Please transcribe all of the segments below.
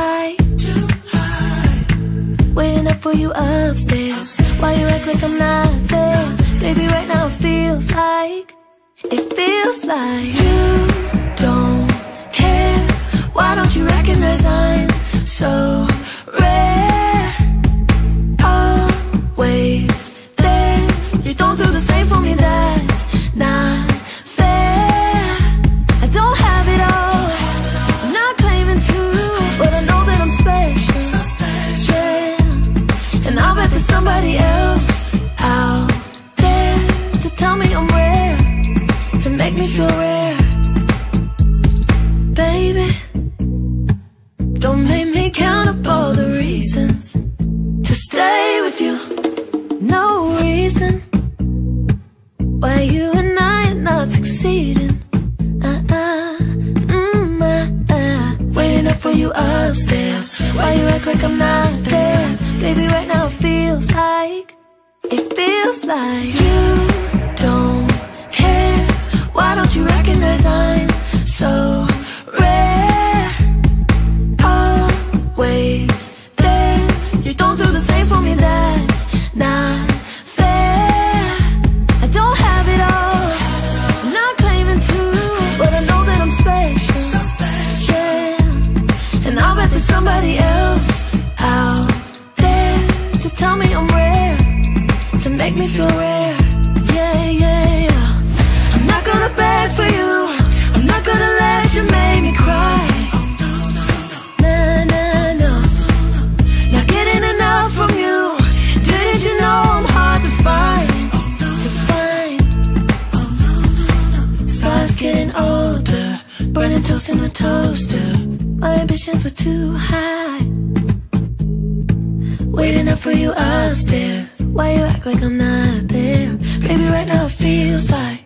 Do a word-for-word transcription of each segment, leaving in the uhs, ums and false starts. high, too high. Waiting up for you upstairs. Why you act like I'm not there? Baby, right now it feels like, it feels like you don't care. Why don't you recognize I'm so rare? Always there. You don't do the same for me, that's not fair. I don't have it all, I'm not claiming to, but I know that I'm special. And I'll bet there's somebody else out there to tell me I'm rare, to make me feel rare. Baby, don't make me count up all the reasons to stay with you. No reason why you and I are not succeeding. Uh-uh, mm, uh-uh. Waiting up for you upstairs. Why you act like I'm not there? Baby, right now it feels like, it feels like you don't care. Why don't you recognize I'm so rare? Always there. You don't do the same for me, that's not fair. I don't have it all, I'm not claiming to, but I know that I'm special. And I'll bet there's somebody else out there to tell me I'm rare, to make me feel rare. Yeah, yeah, yeah. I'm not gonna beg for you, I'm not gonna let you make me cry. Nah, nah, nah. Not getting enough from you. Did you know I'm hard to find? To find. Stars getting older, burning toast in the toaster. My ambitions were too high. Waiting up for you upstairs. Why you act like I'm not there? Baby, right now it feels like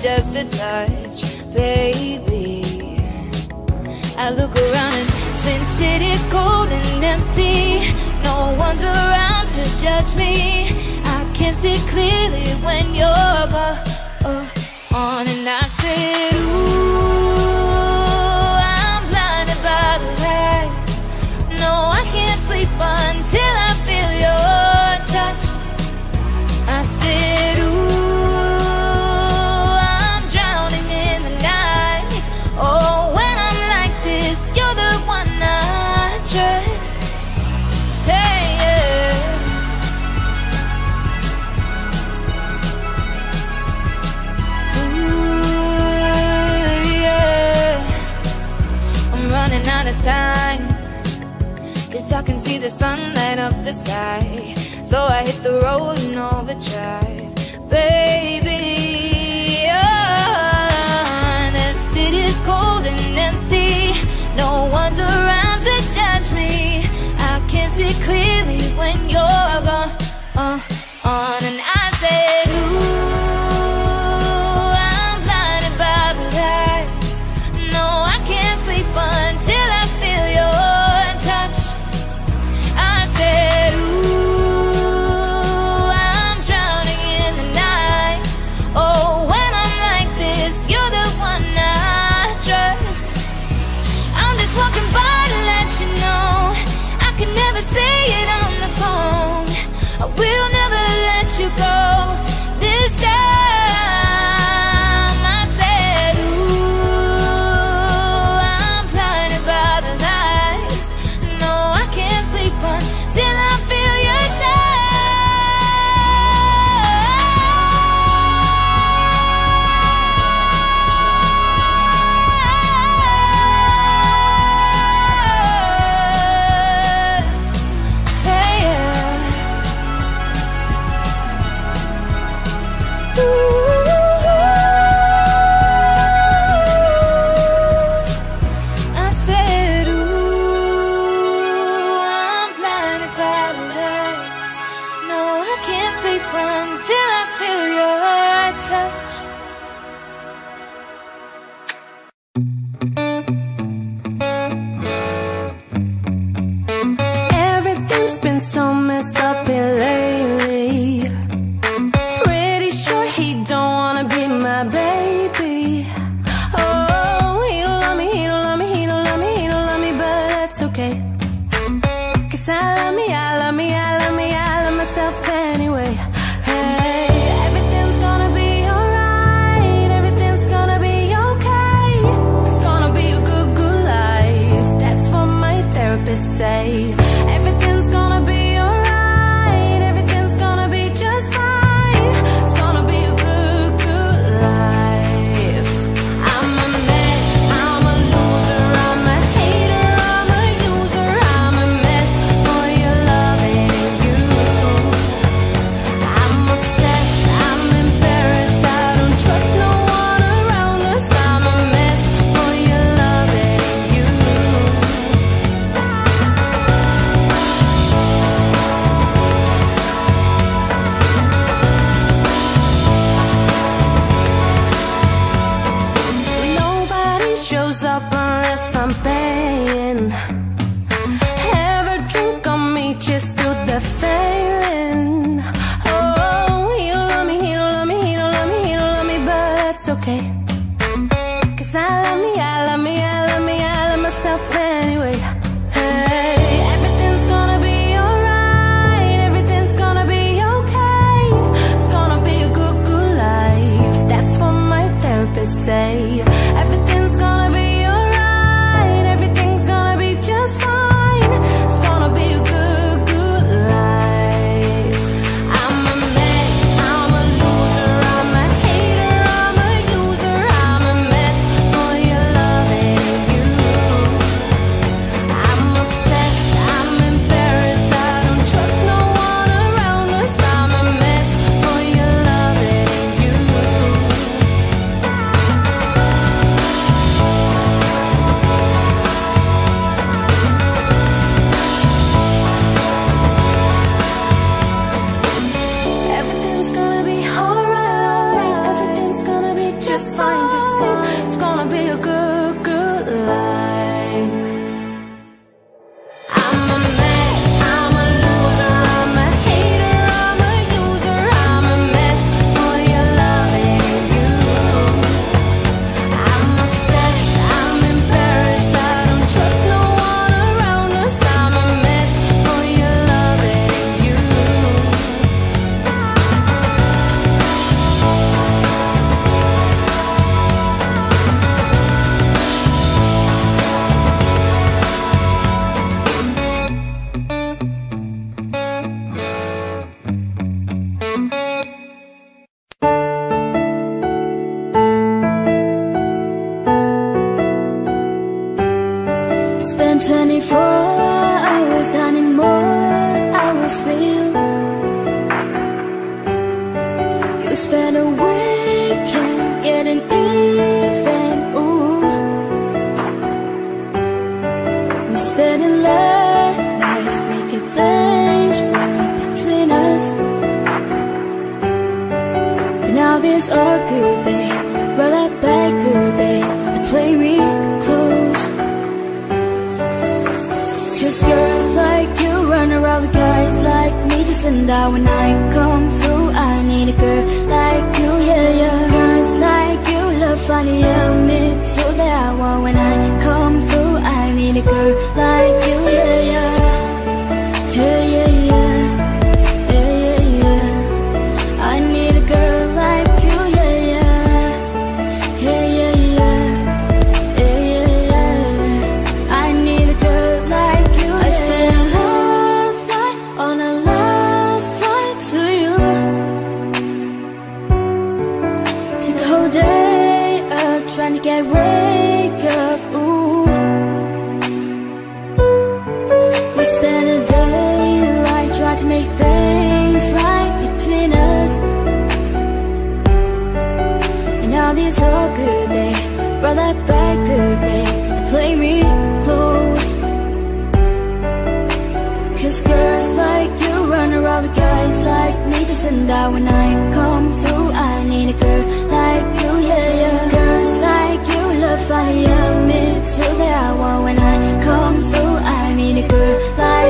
just a touch, baby. I look around and since it is cold and empty, no one's around to judge me. I can see clearly when you're gone, and I said, ooh, I'm blinded by the lights. No, I can't sleep until I feel your touch. I said, ooh, time, guess I can see the sunlight up the sky. So I hit the road and overdrive, baby. Oh, the city's cold and empty. No one's around to judge me. I can see clearly when you're gone. Uh, on and I said, ooh, I'm blinded by the lights. No, I can't sleep until I feel your touch. I said, ooh, I'm drowning in the night. Oh, when I'm like this, you're the one I trust. I'm just walking by to let you know I can never say it on the phone. been so messed up lately. Pretty sure he don't wanna be my baby. Oh, he don't love me, he don't love me, he don't love me, he don't love me, but that's okay. Cause I love me, I love me, I love me, I love myself anyway. Hey, everything's gonna be alright, everything's gonna be okay. It's gonna be a good, good life. That's what my therapist say. When I come through, I need a girl like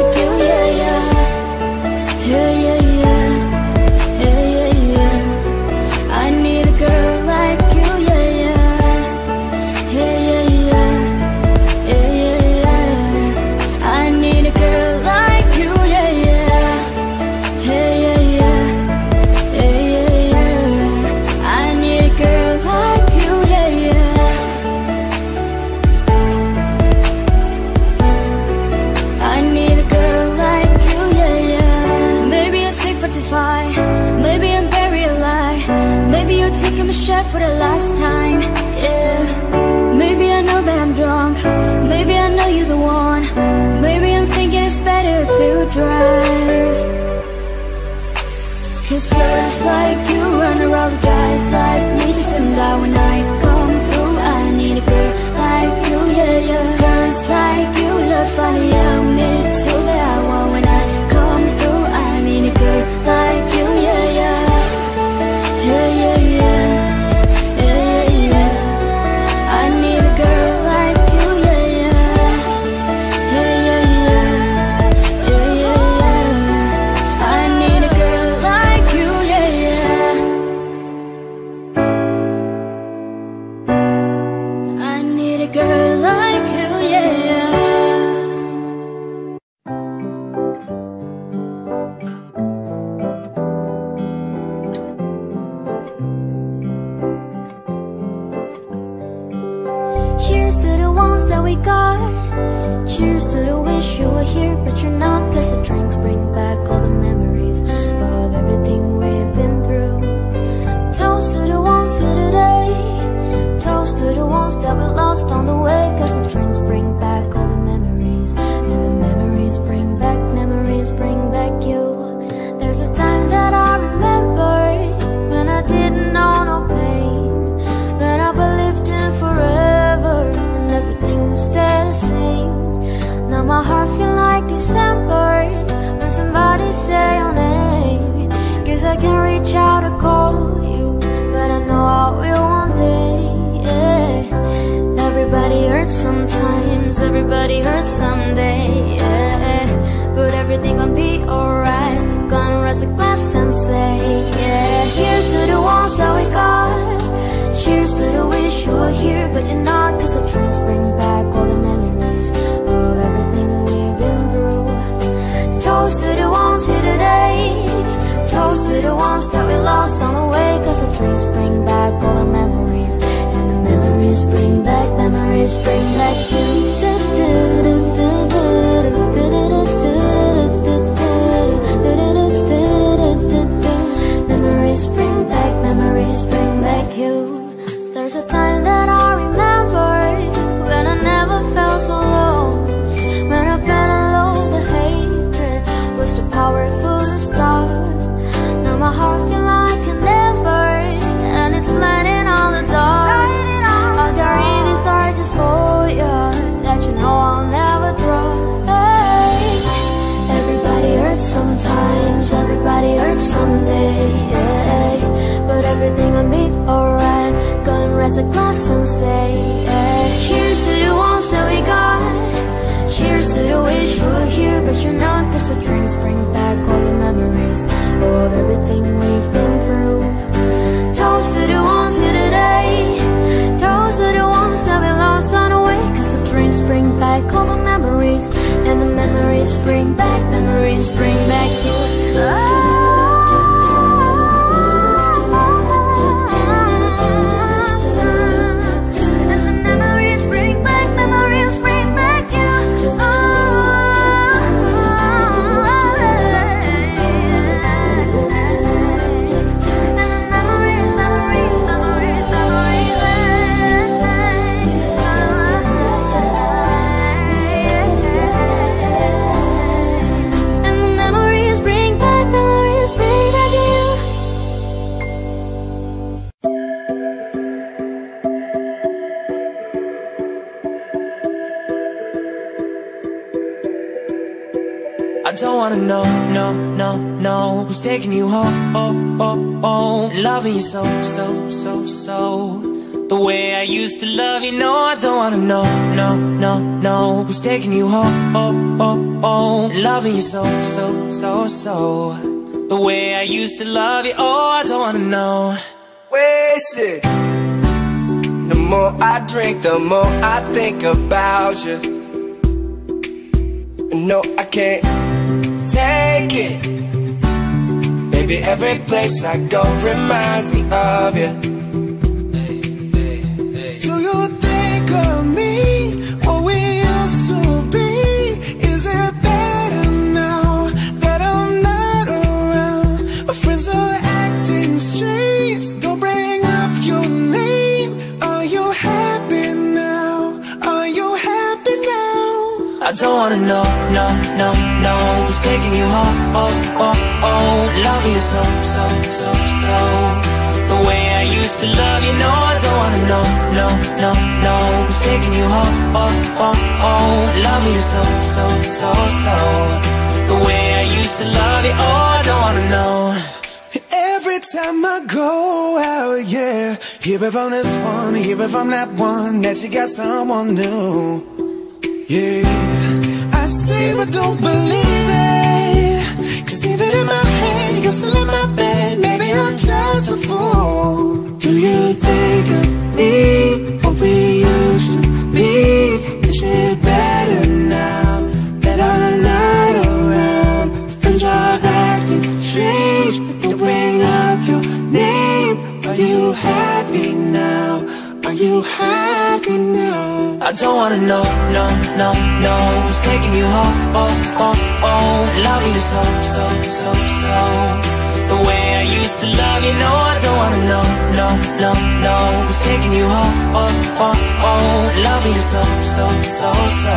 you, yeah, yeah. left for the last time, yeah. Maybe I know that I'm drunk, maybe I know you're the one, maybe I'm thinking it's better if you drive. Cause girls like you run around with guys like me, just and I, when I come through, I need a girl like you, yeah, yeah. Girls like you love funny, I'm me too, that I want when I come through, I need a girl like you, yeah, yeah. Yeah, yeah, yeah, yeah, yeah, yeah. I need a girl like you, yeah, yeah. Yeah, yeah, yeah, yeah, yeah, yeah. I need a girl like you, yeah, yeah. I need a girl like you, yeah, yeah. We got. Cheers to the wish you were here, but you're not. Cause the drinks bring back all the memories of everything we've been through. Toast to the ones here today, toast to the ones that we lost on the way. Cause the drinks bring back all the memories, and the memories bring back, memories bring back you. There's a time that I remember when I didn't know no pain, when I believed in forever, everything will stay the same. Now my heart feels like December when somebody say your name. Guess I can reach out and call you, but I know I will one day, yeah. Everybody hurts sometimes, everybody hurts someday, yeah. But everything gon' be alright, gonna raise a glass and say, yeah. Here's to the ones that we got. Cheers to the wish you were here, but you're not. Cause the drinks bring back all the memories of everything we've been through. Toast to the ones here today, toast to the ones that we lost on the way. Cause the drinks bring back all the memories, and the memories bring back, memories bring back you. Memories bring back, memories bring back you. There's a time that I remember when I never felt so lost, when I fell in love, the hatred was the powerful star. Now my heart feels like an ember, and it's lighting all the dark. I got rid of stars just for you, that you know I'll never drop. Hey. Everybody hurts sometimes, everybody hurts someday, yeah. But everything will be alright, gonna raise a glass and say, yeah. Cheers to the ones that we got. Cheers to the wish you were here, but you're not. Cause the drinks bring back all the memories of everything we've been through. Toast to the ones here today, toast to the ones that we lost on the way. Cause the drinks bring back all the memories, and the memories bring back, memories bring back you. Oh. Taking you home, oh, oh, oh. Loving you so, so, so, so. The way I used to love you, no, I don't wanna know, no, no, no. Who's taking you home, oh, oh, oh. Loving you so, so, so, so. The way I used to love you, oh, I don't wanna know. Wasted. The more I drink, the more I think about you. No, I can't take it. Baby, every place I go reminds me of you. Hey, hey, hey. Do you think of me, what we used to be? Is it better now that I'm not around? My friends are acting strange, don't bring up your name. don't wanna know, no, no, no, who's taking you home, oh, oh, oh. Loving you so, so, so, so, the way I used to love you, no, I don't wanna know, no, no, no, who's taking you home, oh, oh, oh. Loving you so, so, so, so, the way I used to love you, oh, I don't wanna know. Every time I go out, yeah, hear it from this one, hear it from that one, that you got someone new. Yeah, I say but don't believe it, cause even in my head, you're still in my bed. Maybe I'm just a fool. Do you think of me, what we used to be? Is it better now that I'm not around? Friends are acting strange, don't bring up your name. Are you happy now? Are you happy now? I don't wanna know, no, no, no, who's taking you home, oh, oh, oh. Loving you so, so, so, so, the way I used to love you, no, I don't wanna know, no, no, no, who's taking you home, oh, oh, oh. Loving you so, so, so, so,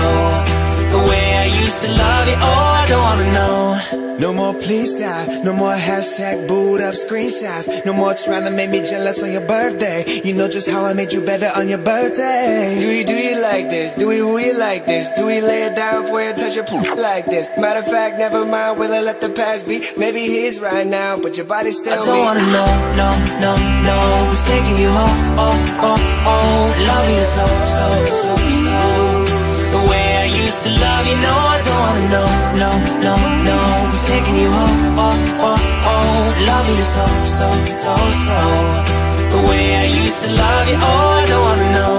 the way I used to love you, oh, I don't wanna know. No more please die, no more hashtag boot up screenshots. No more trying to make me jealous on your birthday. You know just how I made you better on your birthday. Do you, do you like this? Do we, we like this? Do we lay it down for you, touch your poop like this? Matter of fact, never mind, will I let the past be? Maybe he's right now, but your body's still me. I don't me. wanna know, no, no, no, who's taking you home, oh, oh, oh. Love you so, so, so, so, the way I used to love you, no, I don't wanna know, no, no, no, who's taking you home, oh, oh, oh. Loving you so, so, so, so, the way I used to love you, oh, I don't wanna know.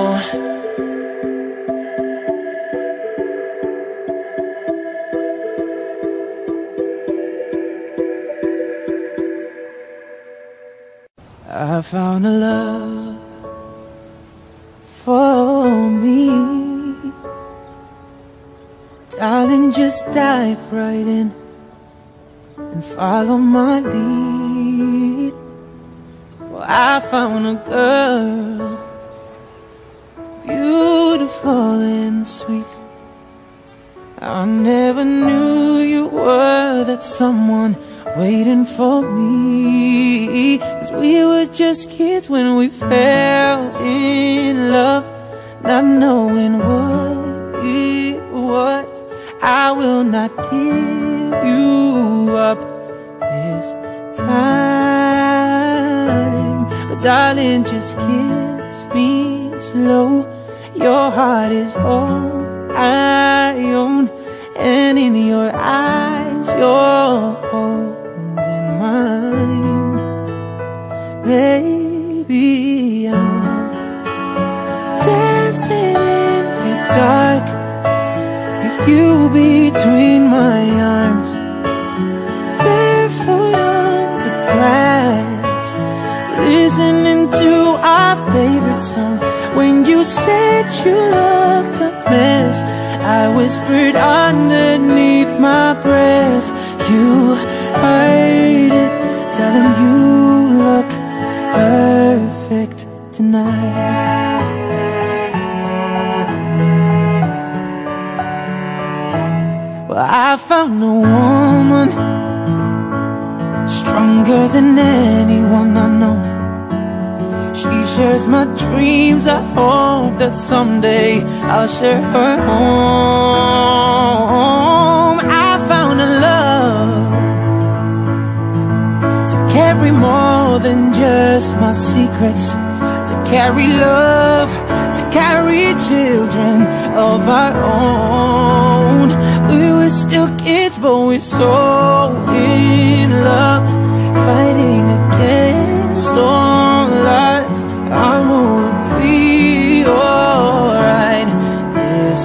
I found a love for me, darling, just dive right in and follow my lead. Well, I found a girl, beautiful and sweet. I never knew you were that someone waiting for me. 'Cause we were just kids when we fell in love, not knowing what it was. I will not give you up this time. But darling, just kiss me slow. Your heart is all I own, and in your eyes you're holding mine. Baby, I'm dancing in the dark, you between my arms, barefoot on the grass, listening to our favorite song. When you said you loved a mess, I whispered underneath my breath. You heard it, darling, you look perfect tonight. I found a woman stronger than anyone I know. She shares my dreams. I hope that someday I'll share her home. I found a love to carry more than just my secrets, to carry love, to carry children of our own. We were still kids, but we're so in love, fighting against all odds. Our mood will be alright this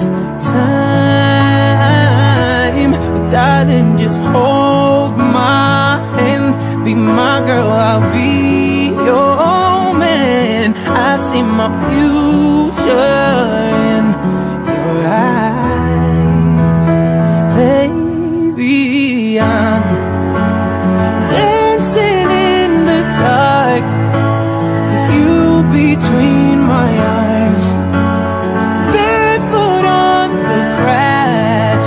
time. But darling, just hold my hand, be my girl, I'll be your man. I see my future in your eyes. I'm dancing in the dark with you between my arms, barefoot on the grass,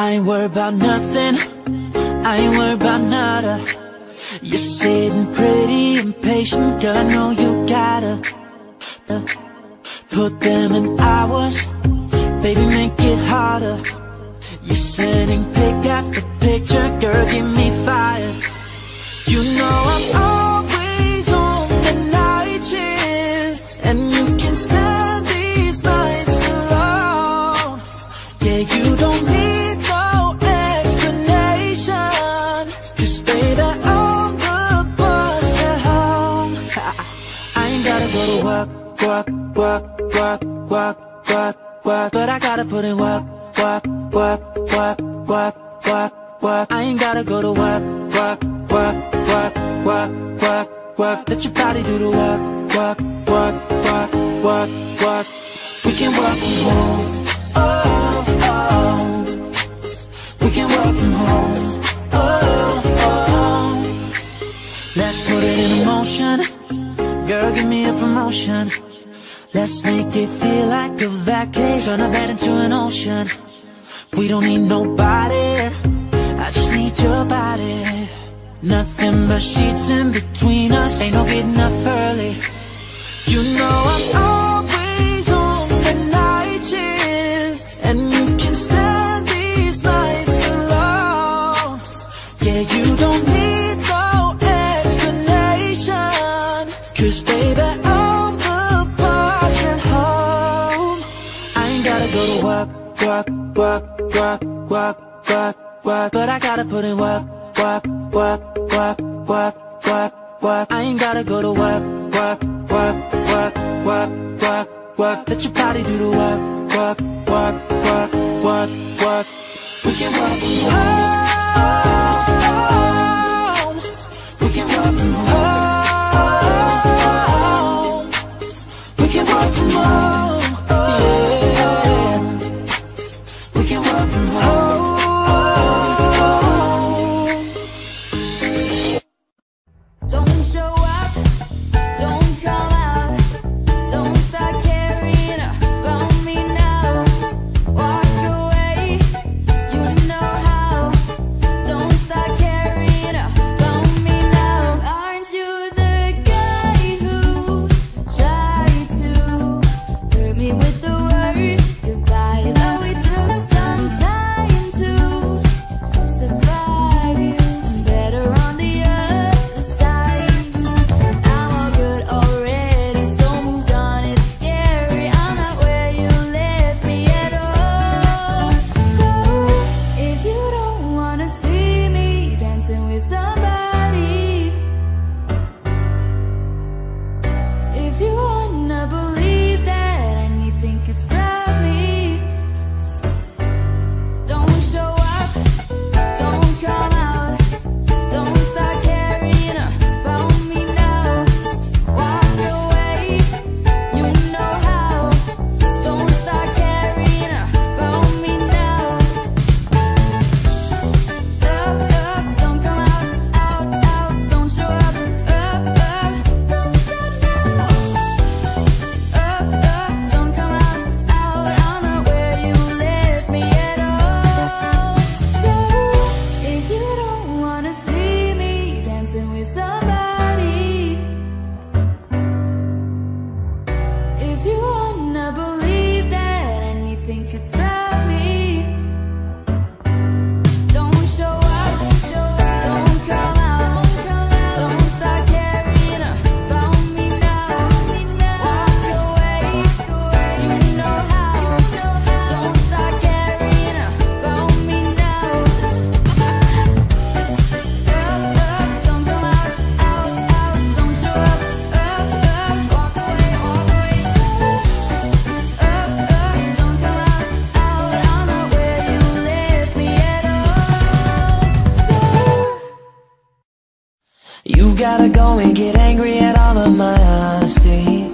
I ain't worried about nothing, I ain't worried about nada. You're sitting pretty impatient, girl, I know you gotta uh, put them in hours, baby, make it harder. You're sending pic after picture, girl, give me fire. You know I'm always on the night shift, and you can stand these nights alone. Yeah, you don't need no explanation, just baby, I'm the boss at home. I ain't gotta go to work, work, work, work, work, work, work, but I gotta put in work, work, work, work, work, work, work. I ain't gotta go to work, work, work, work, work, work, work. Let your body do the work, work, work, work, work, work. We can work from home, oh, oh, oh. We can work from home, oh, oh, oh. Let's put it in motion, girl, give me a promotion. Let's make it feel like a vacation, turn a bed into an ocean. We don't need nobody, I just need your body. Nothing but sheets in between us, ain't no getting up early. You know I'm always on the night shift, and you can stand these nights alone. Yeah, you don't need no explanation, cause baby, I'm the boss at home. I ain't gotta go to work, work, work, work, work, work, work, but I gotta put in work. Work, work, work, work, work, work. I ain't gotta go to work, work, work, work, work, work, work. Let your body do the work, work, work, work, work, work. We can work from home. We can work from home. We can work from home. Yeah. We can work from home. Gotta go and get angry at all of my honesty.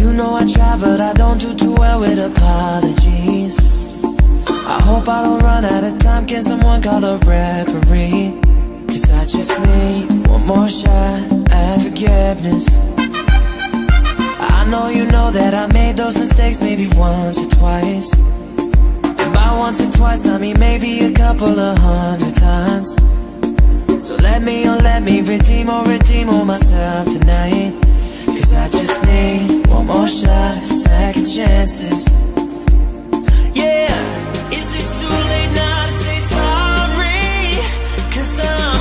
You know I try, but I don't do too well with apologies. I hope I don't run out of time. Can someone call a referee? Cause I just need one more shot at forgiveness. I know you know that I made those mistakes maybe once or twice. And by not once or twice, I mean maybe a couple of hundred times. So let me, oh let me redeem, oh redeem, oh myself tonight. Cause I just need one more shot, second chances. Yeah, is it too late now to say sorry? Cause I'm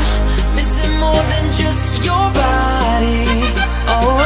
missing more than just your body. Oh,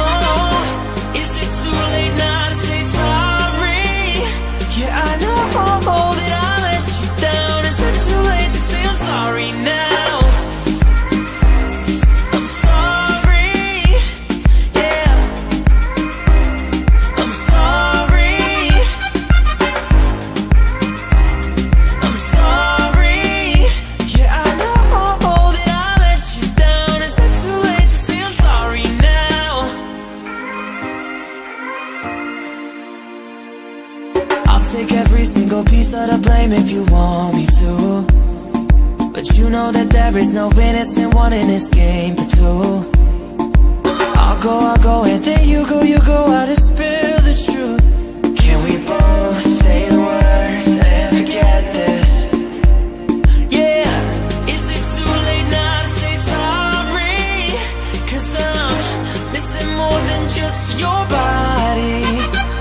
if you want me to, but you know that there is no innocent one in this game but two. I'll go, I'll go, and then you go, you go out and spill the truth. Can we both say the words and forget this? Yeah, is it too late now to say sorry? Cause I'm missing more than just your body.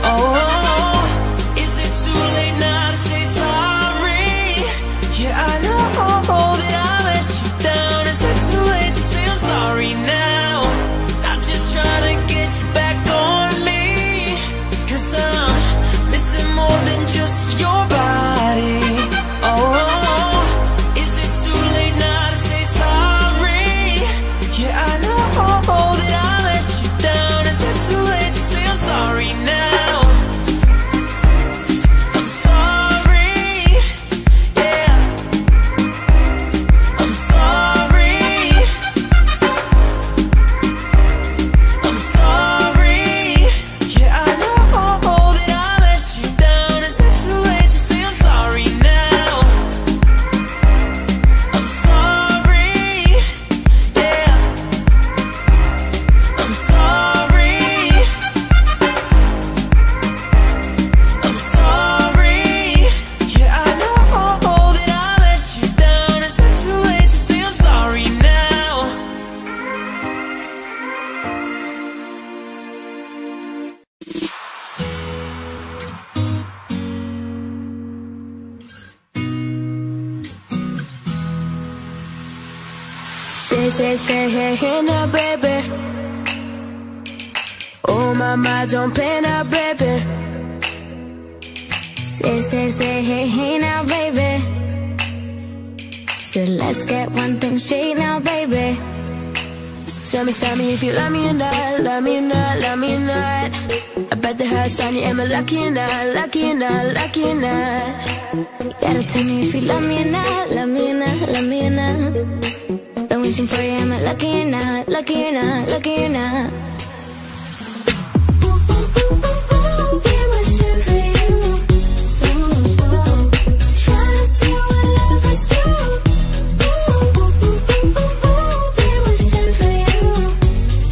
Oh, say, say, hey, hey, now, baby. Oh, my mind, don't play now, baby. Say, say, say, hey, hey, now, baby. So let's get one thing straight now, baby. Tell me, tell me if you love me or not, love me or not, love me or not. I bet the heart's on you, am I lucky or not, lucky or not, lucky or not. You gotta tell me if you love me or not, love me or not, love me or not. Wishing for you, am I lucky or not? Lucky or not? Lucky or not? Ooh, ooh, ooh, ooh, ooh, be wishing for you. Ooh, ooh, ooh. Try to do what lovers do. Ooh, ooh, ooh, ooh, ooh, ooh, be wishing for you.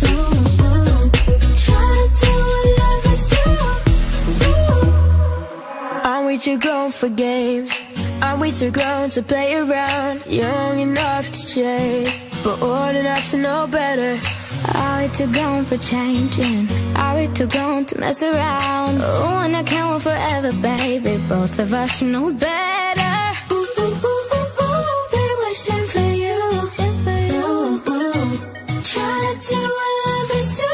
Ooh, ooh. Try to do what lovers do. Ooh. Aren't we too grown for games? Are we too grown to play around? Young enough to chase, but old enough to know better. Are we too grown for changing? Are we too grown to mess around? Oh, and I can't wait forever, baby. Both of us should know better. Ooh, ooh, ooh, ooh, ooh, be wishing for you. Ooh, ooh, try to do what lovers do.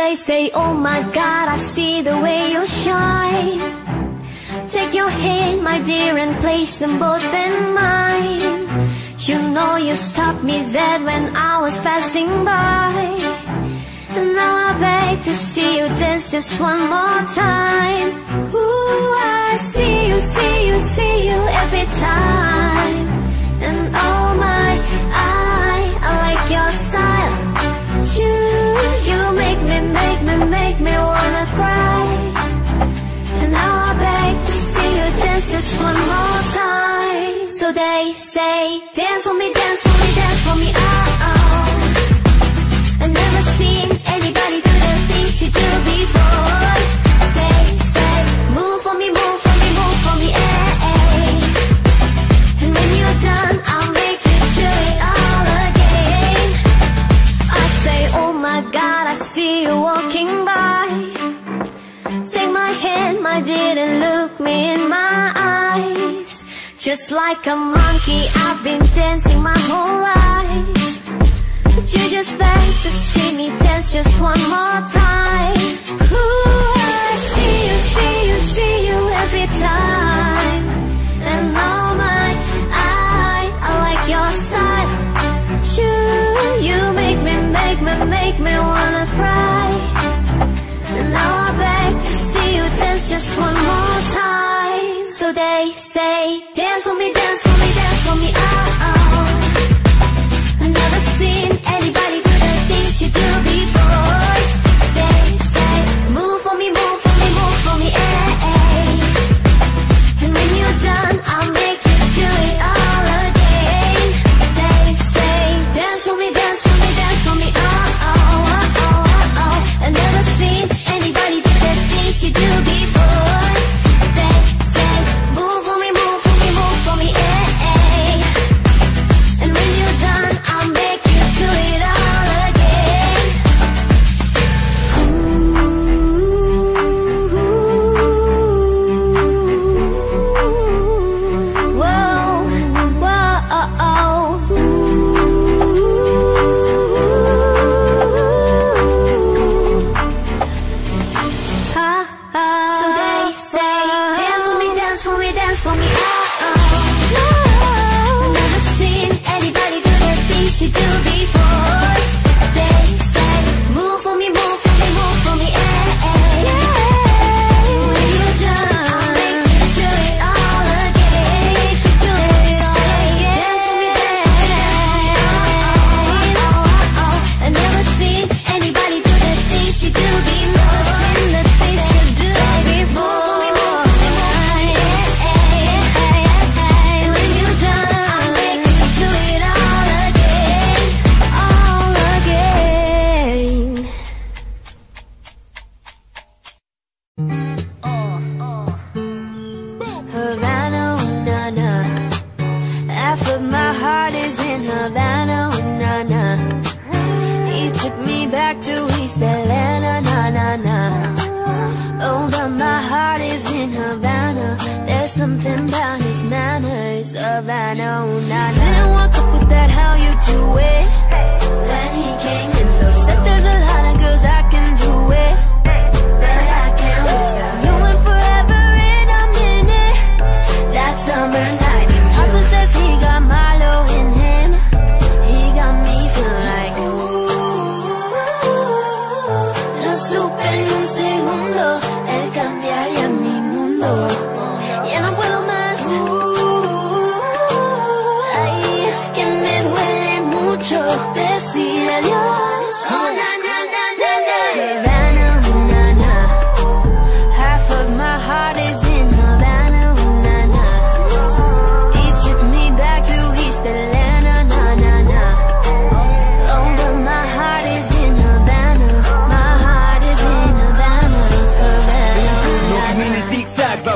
They say, oh my God, I see the way you shine. Take your hand, my dear, and place them both in mine. You know you you stopped me dead when I was passing by. And now I beg to see you dance just one more time. Ooh, I see you, see you, see you every time. And oh my, I, I like your style. You, you make me, make me, make me wanna cry. And now I beg to see you dance just one more time. So they say, dance for me, dance for me, dance for me, oh, oh. I've never seen anybody do the things you do before. They say, move for me, move for me, move for me, eh, eh. And when you're done, I'll make you do it all again. I say, oh my God, I see you walking by. Take my hand, my dear, and look me in my eyes. Just like a monkey, I've been dancing my whole life. But you just beg to see me dance just one more time. Ooh, I see you, see you, see you every time. And oh my, I, I like your style. You, you make me, make me, make me wanna cry. And now I beg to see you dance just one more time. So they say, dance for me, dance for me, dance for me, oh, oh. I've never seen anybody do the things you do before. They say, move for me, move for me, move for me, eh, eh. And when you're done, I'll make you do it all again. They say, dance for me, dance for me, dance for me, oh, oh, oh, oh, oh. I've never seen anybody do the things you do before.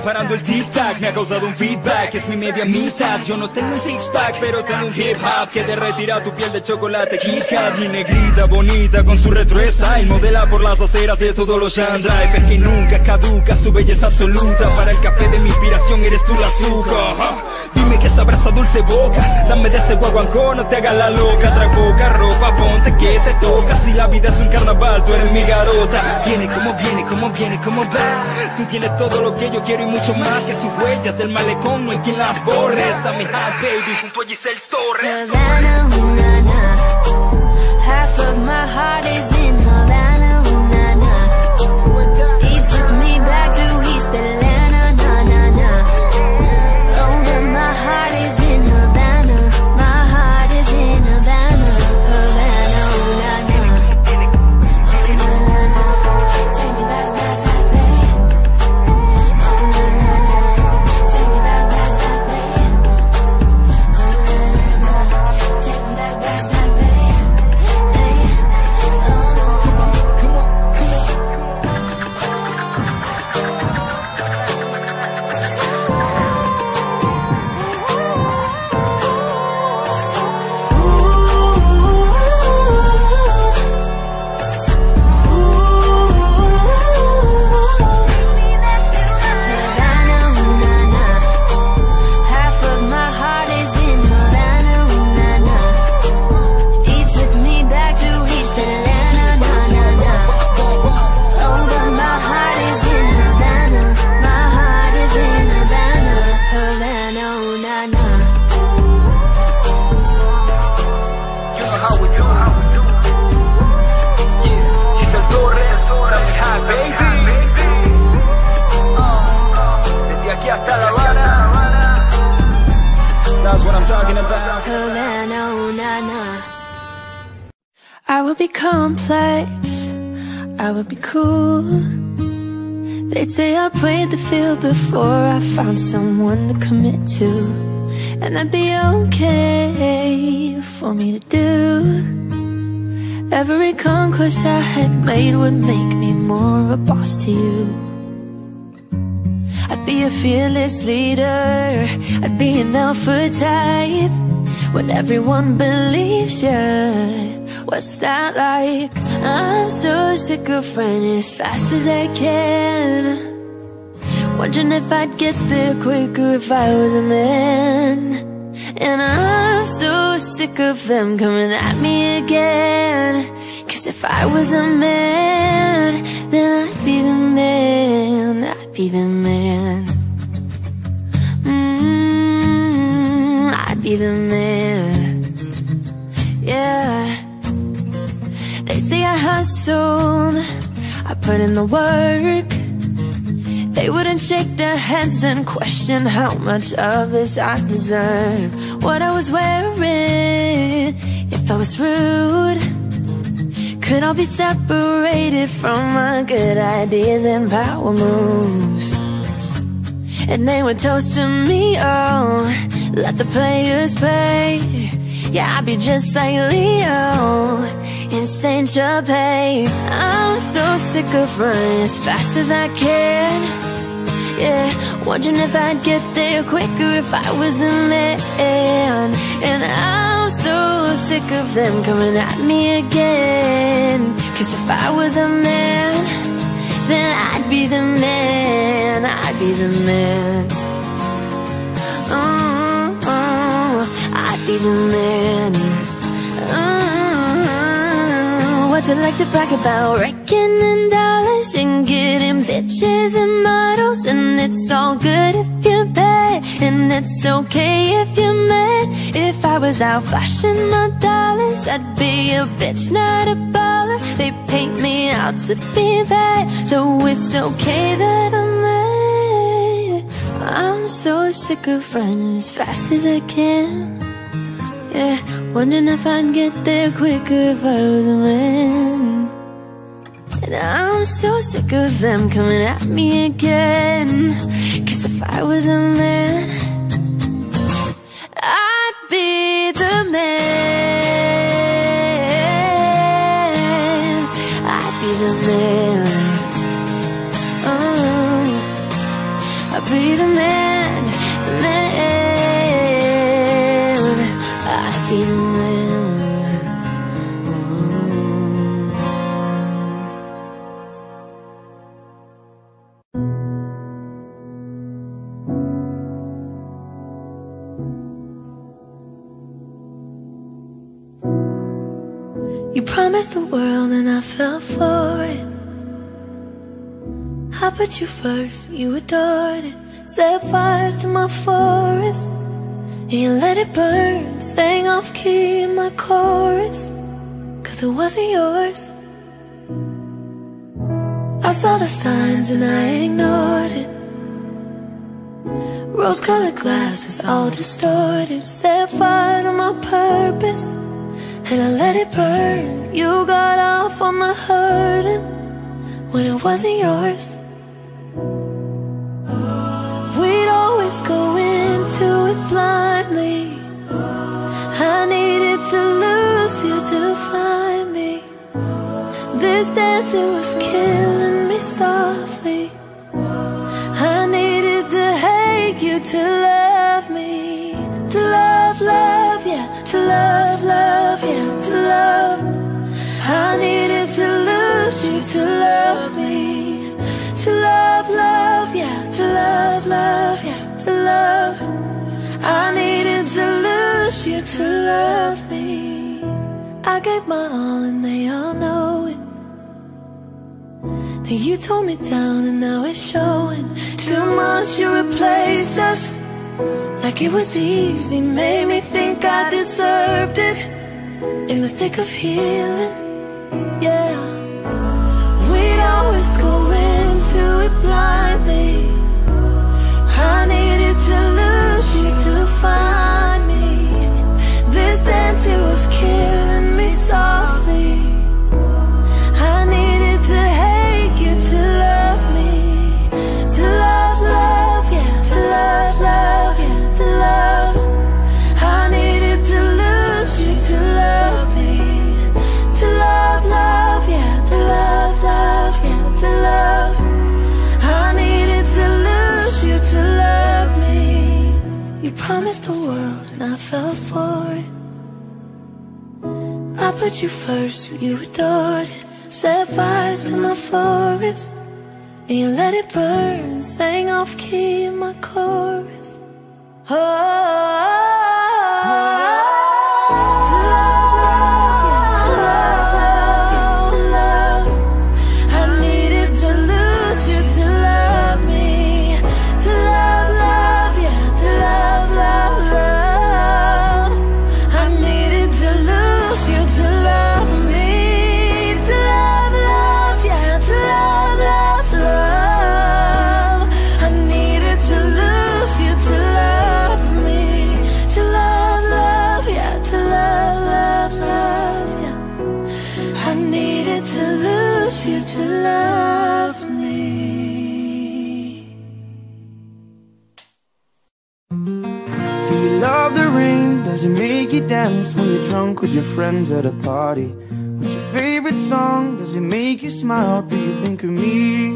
Parando el tic-tac me ha causado un feedback. Es mi media mitad, yo no tengo un six-pack, pero tengo un hip-hop que derretirá tu piel de chocolate Kit Kat. Mi negrita bonita con su retro style modela por las aceras de todos los Shandrive. Es que nunca caduca su belleza absoluta. Para el café de mi inspiración eres tú la azúcar. Dime que sabrá esa dulce boca, dame de ese guaguancó, no te hagas la loca. Trae poca ropa, ponte que te toca. Si la vida es un carnaval, tú eres mi garota. Viene como viene, como viene, como va. Tú tienes todo lo que yo quiero y mucho más. Y a tus huellas del malecón no hay quien las borres. A mi hot baby junto a Giselle Torres. Havana, ooh, na, na. Half of my heart is in Havana, ooh, na, na. He took me back to East Atlanta. Before I found someone to commit to, and that'd be okay for me to do. Every conquest I had made would make me more of a boss to you. I'd be a fearless leader, I'd be an alpha type. When everyone believes you, what's that like? I'm so sick of running as fast as I can, wondering if I'd get there quicker if I was a man. And I'm so sick of them coming at me again, cause if I was a man, then I'd be the man, I'd be the man. Mm-hmm, I'd be the man. Yeah. They'd say I hustled, I put in the work. They wouldn't shake their heads and question how much of this I deserve. What I was wearing, if I was rude, could I be separated from my good ideas and power moves? And they would toast to me, oh, let the players play. Yeah, I'd be just like Leo in Saint Tropez. I'm so sick of running as fast as I can, yeah, wondering if I'd get there quicker if I was a man. And I'm so sick of them coming at me again, cause if I was a man, then I'd be the man, I'd be the man. Mm-hmm. I'd be the man. Mm-hmm. What's it like to brag about reckoning dollars and getting bitches and models? And it's all good if you're bad, and it's okay if you're mad. If I was out flashing my dollars, I'd be a bitch, not a baller. They paint me out to be bad, so it's okay that I'm mad. I'm so sick of running as fast as I can, yeah, wondering if I'd get there quicker if I was a man. And I'm so sick of them coming at me again, cause if I was a man, I'd be the man, I'd be the man. Oh, I'd be the man, the man. You promised the world and I fell for it. I put you first, you adored it. Set fires to my forest, and you let it burn. Sang off key in my chorus, cause it wasn't yours. I saw the signs and I ignored it. Rose-colored glasses all distorted. Set fire to my purpose, and I let it burn. You got off on the hurting when it wasn't yours. We'd always go into it blindly. I needed to lose you to find me. This dance, it was killing me softly. I needed to hate you to love me. To love, love, yeah. To love, love, yeah. To love. I needed to lose you to love me. To love, love, yeah. To love, love, yeah. To love. I needed to lose you to love me. I gave my all and they all know it. Then you tore me down and now it's showing. Too much you replaced us, like it was easy. Made me think I deserved it. In the thick of healing, yeah. We'd always go into it blindly. I needed to lose you to find me. This dance, it was killing me softly. I needed to hate you to love me. To love, love, yeah. To love, love, yeah. To love. I needed to lose you to love me. To love, love, yeah. To love, love, yeah. To love. I needed to lose you to love me. You promised the world and I fell for it. I put you first, you adored it. Set fires to my forest, and you let it burn. Sang off key in my chorus. Oh. Dance when you're drunk with your friends at a party. What's your favorite song? Does it make you smile? Do you think of me?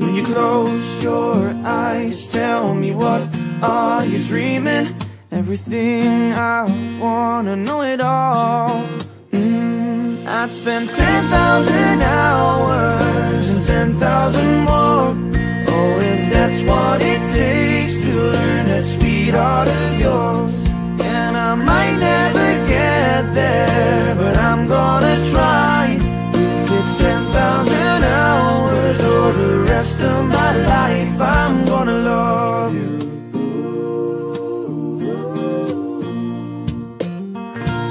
When you close your eyes, tell me what are you dreaming? Everything I wanna know it all. Mm, I'd spend ten thousand hours and ten thousand more. Oh, if that's what it takes to learn that sweet art of yours. I might never get there, but I'm gonna try. If it's ten thousand hours or the rest of my life, I'm gonna love you.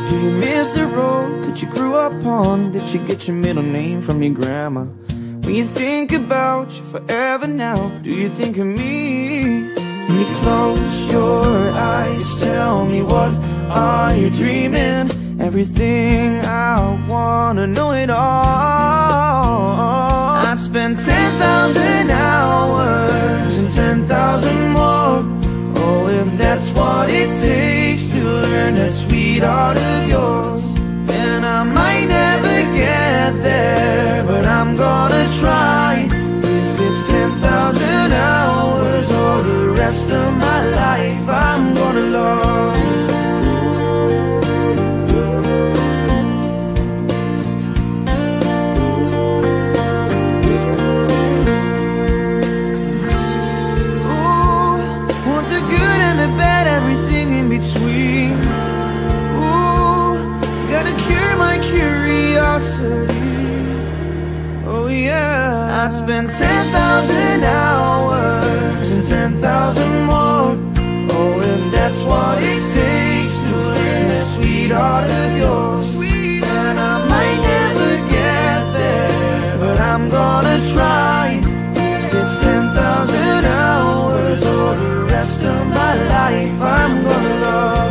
Do you miss the road that you grew up on? Did you get your middle name from your grandma? When you think about you forever now, do you think of me? When you close your eyes, tell me what are you dreaming? Everything I wanna know it all. I'd spend ten thousand hours and ten thousand more. Oh, if that's what it takes to learn that sweet art of yours. And I might never get there, but I'm gonna try. If it's ten thousand hours or the rest of my life, I'm gonna love. Ooh, want the good and the bad, everything in between. Ooh, gotta cure my curiosity. capacity. Oh yeah, I'd spend ten thousand hours and ten thousand more. Oh, if that's what it takes to win that sweetheart of yours. And I might never get there, but I'm gonna try. If it's ten thousand hours or the rest of my life, I'm gonna love.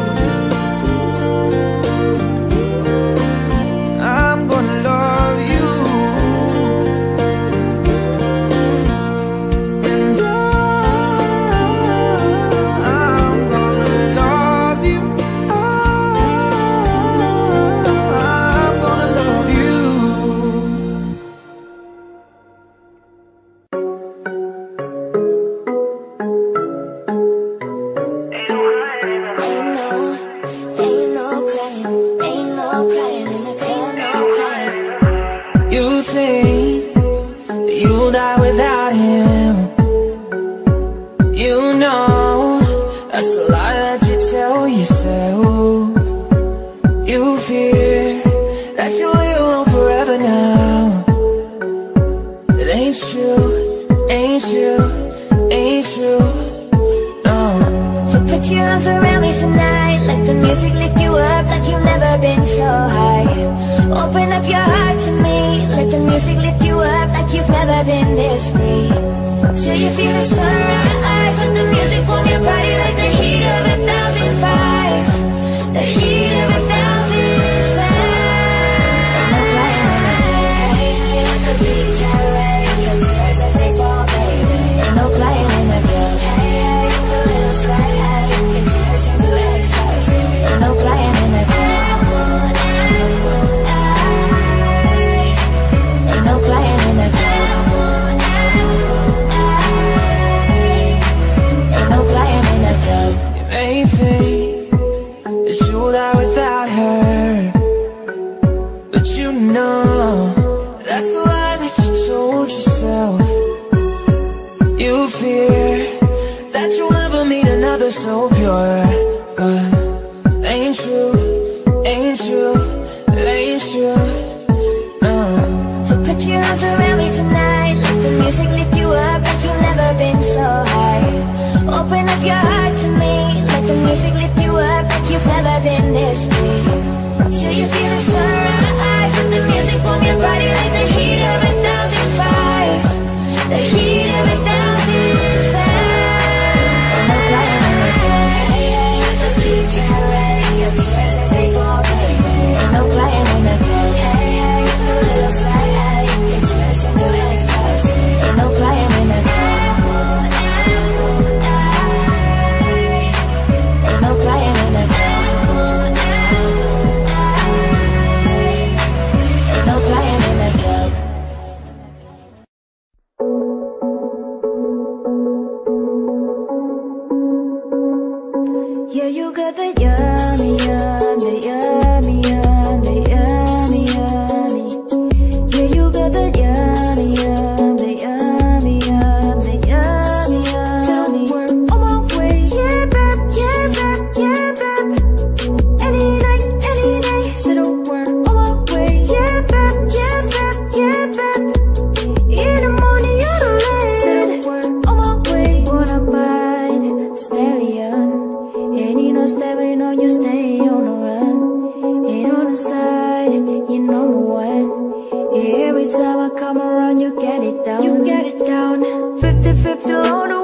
fifty fifty, all the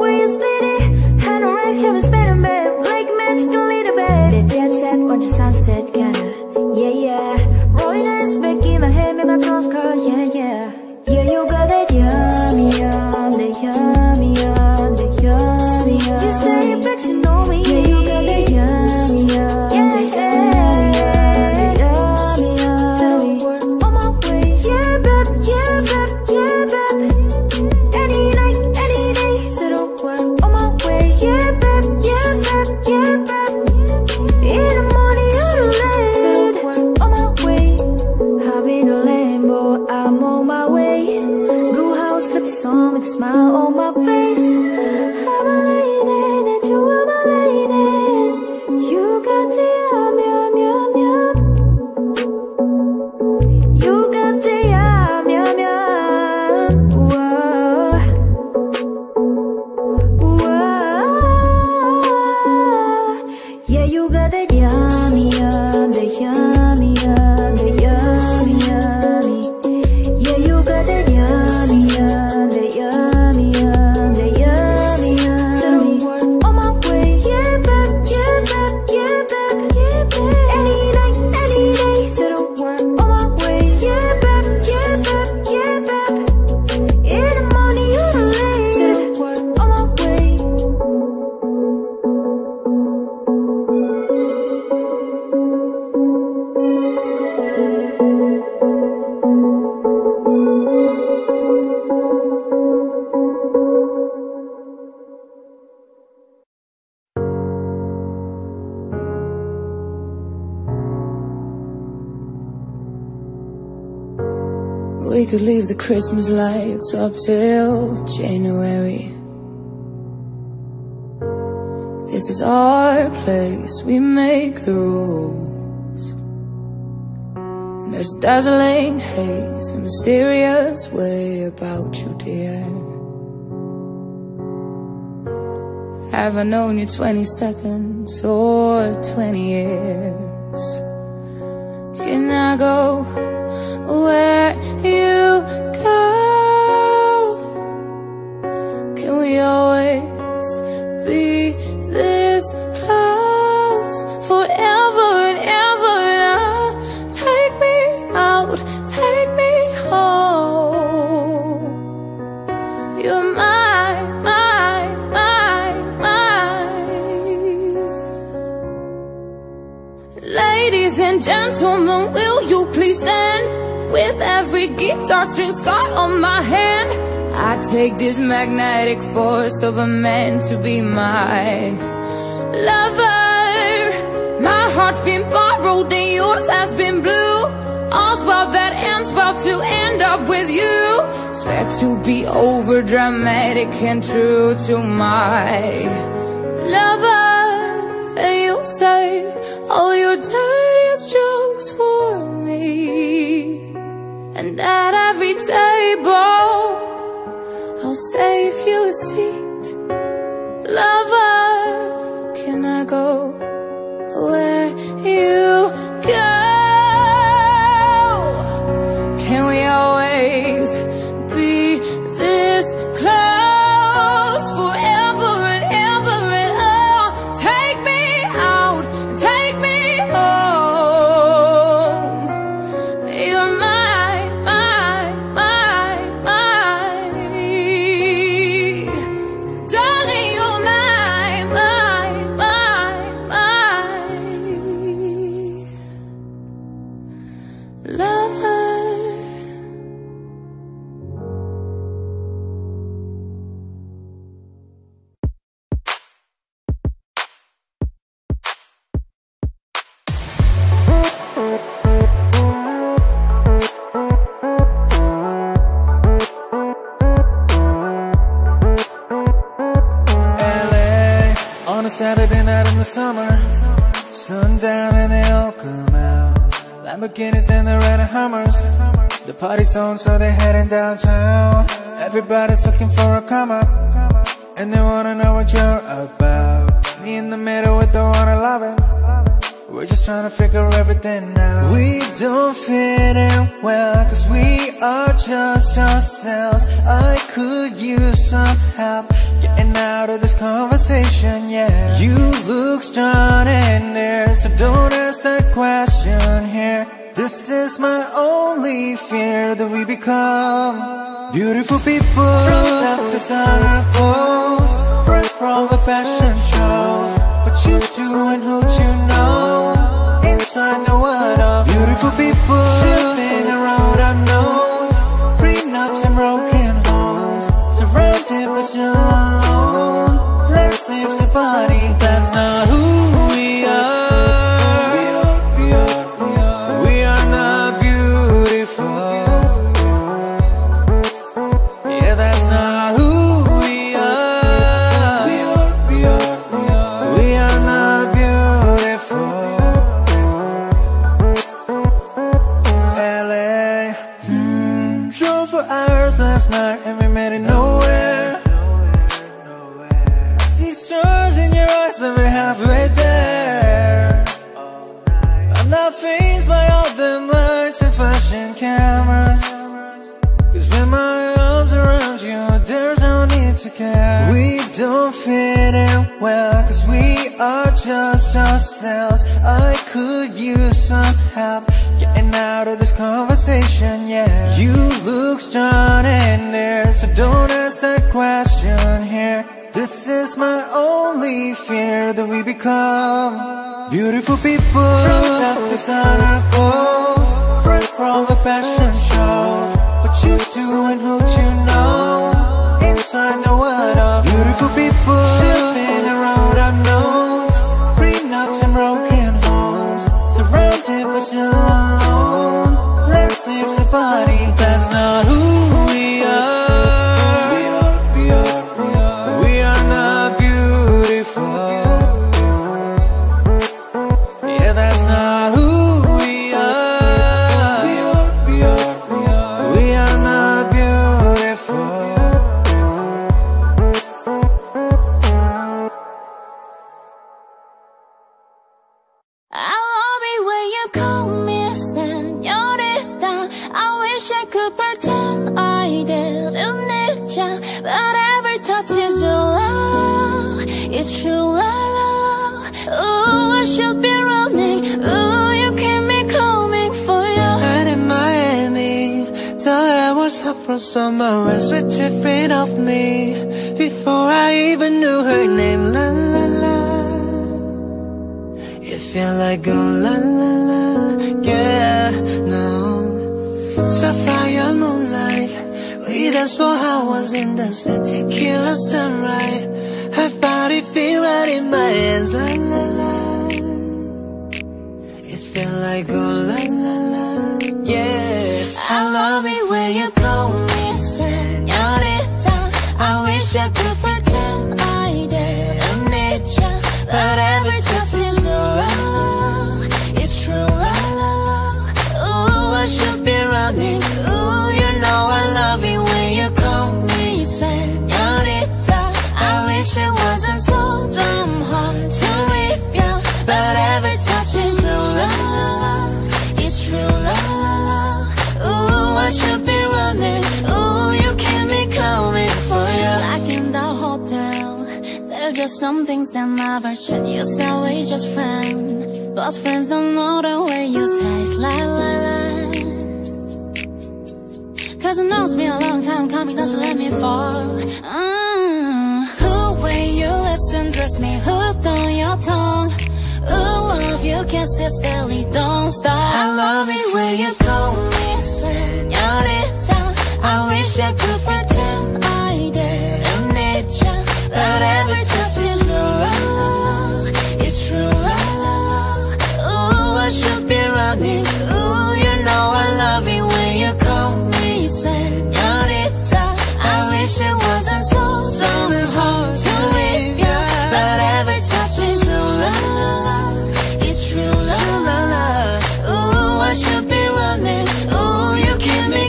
way you split it, and on my face. I'm a lady, and you are my lady. You got the yum, yum, yum, yum. You got the yum, yum, yum. Whoa, whoa. Yeah, you got the yum, yum, the yum, yum, the yum, yum. Yeah, you got the yum, yum. We could leave the Christmas lights up till January. This is our place, we make the rules. And there's dazzling haze, a mysterious way about you, dear. Have I known you twenty seconds or twenty years? Can I go where you go? Can we always be this close? Forever and ever now. Take me out, take me home. You're my, my, my, my. Ladies and gentlemen, will you please stand? With every guitar string scar on my hand, I take this magnetic force of a man to be my lover. My heart's been borrowed and yours has been blue. All's well that ends well to end up with you. Swear to be over dramatic and true to my lover. And you'll save all your dirtiest jokes for me. And at every table, I'll save you a seat. Lover, can I go where you go? Can we always be this close? Forever and ever and oh, take me out, take me home. You're my Saturday night in the summer, sundown and they all come out. Lamborghinis and the red Hummers. The party's on, so they're heading downtown. Everybody's looking for a come up, and they wanna know what you're about. Me in the middle with the one I loving. We're just trying to figure everything out. We don't fit in well, cause we are just ourselves. I could use some help getting out of this conversation, yeah. You look strong and there, so don't ask that question here. This is my only fear, that we become beautiful people. From top to center pose, fresh from the fashion shows. What you do and who you know, inside the world of beautiful people. Shipping around our nose, prenups and broken homes, surrounded by love. Let's leave the party. That's not who we are. We are, we are not beautiful. Yeah, that's not who cameras, 'cause with my arms around you, there's no need to care. We don't fit in well, 'cause we are just ourselves. I could use some help getting out of this conversation, yeah. You look strong and there, so don't ask that question here. This is my only fear, that we become beautiful people. From top to designer clothes, fresh from a fashion show. What you do and who you know, inside the world of beautiful people. Shipping around our nose, prenups and broken homes, surrounded but still alone. Let's leave the body, that's not who we are. From summer and sweet treatment of me, before I even knew her name. La la la, it felt like a la la la, yeah, no. Sapphire moonlight, we danced for hours in the city, tequila sunrise. Her body feel right in my hands. La la la, it felt like a la la la, yeah. I love it when you call me señorita. I wish I could pretend I didn't need ya, but every touch is love. It's true, la la la. Ooh, I should be running. Ooh, you know I love it when you call me señorita. I wish it wasn't so damn hard to leave ya, but every touch is true, la la la. It's true, la la la. I should be running. Oh, you keep me coming for you. Like in the hotel, there are just some things that never change. You say we just friends, but friends don't know the way you taste. La la la. 'Cause it knows me a long time coming, doesn't let me fall. Mm. Who way you listen, dress me hooked on your tongue. Ooh, love you kisses daily, don't stop. I love it when you call me señorita. I wish I could pretend I didn't need ya, but every touch is true. It's true, la la la. Ooh, I should be running. Ooh, you know I love it when you call me señorita. I wish it wasn't so, so hard to leave ya, but every touch is true, la la la. Oh, you keep me